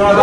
No.